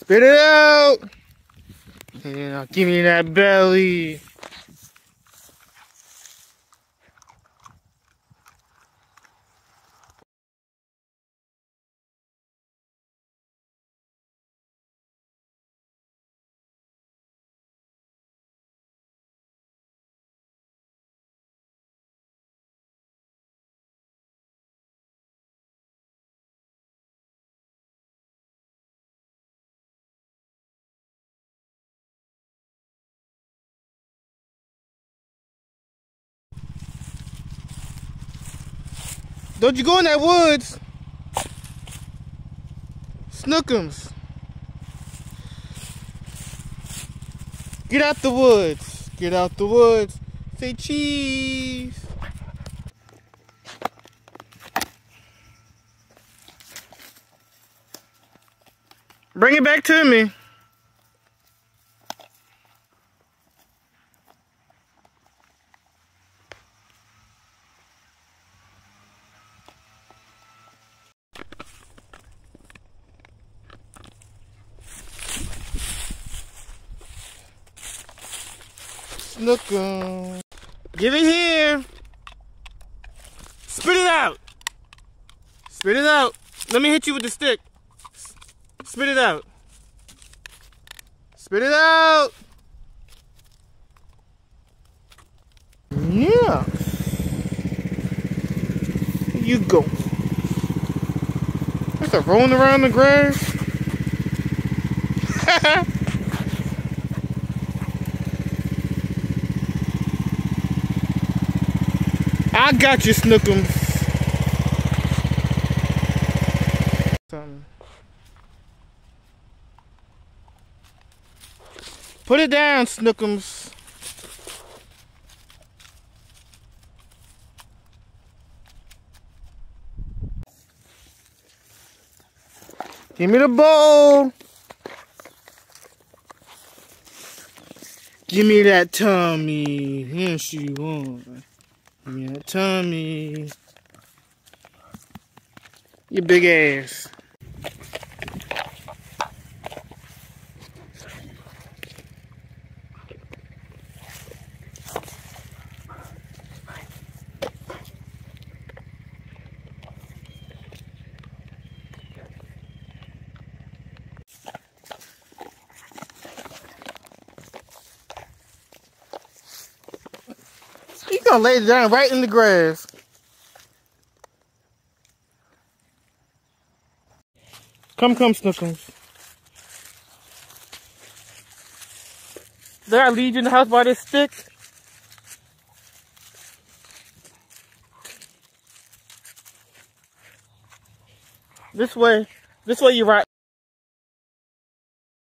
Spit it out! Yeah, give me that belly. Don't you go in that woods. Snookums. Get out the woods. Get out the woods. Say cheese. Bring it back to me. Look, give it here. Spit it out. Spit it out. Let me hit you with the stick. Spit it out. Spit it out. Yeah. Here you go. That's a rolling around the grass. I got you, Snookums. Put it down, Snookums. Give me the bowl. Give me that tummy. Here she wants. Yeah, tummy. You big ass. He's gonna lay it down right in the grass. Come, Snookums. Did I lead you in the house by this stick? This way you rot.